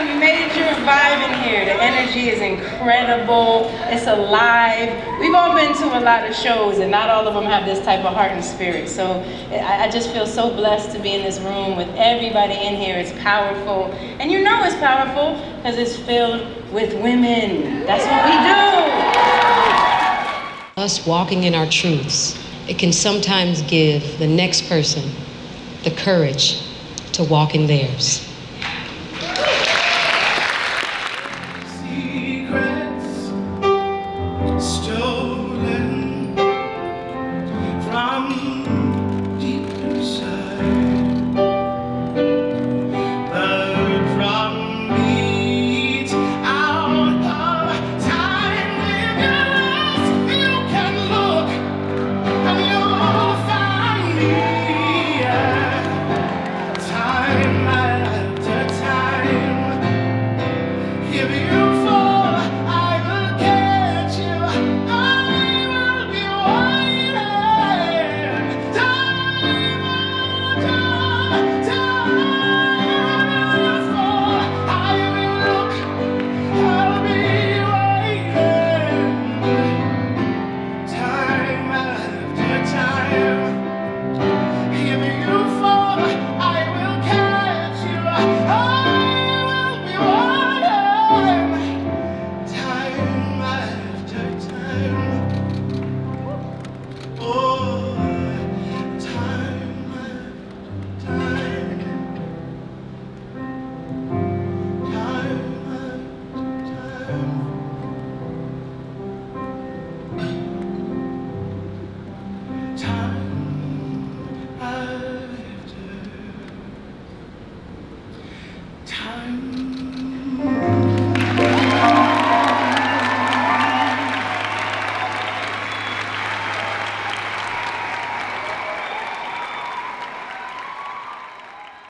a major vibe in here. The energy is incredible. It's alive. We've all been to a lot of shows, and not all of them have this type of heart and spirit. So I just feel so blessed to be in this room with everybody in here. It's powerful. And you know it's powerful because it's filled with women. That's what we do. Us walking in our truths, it can sometimes give the next person the courage to walk in theirs.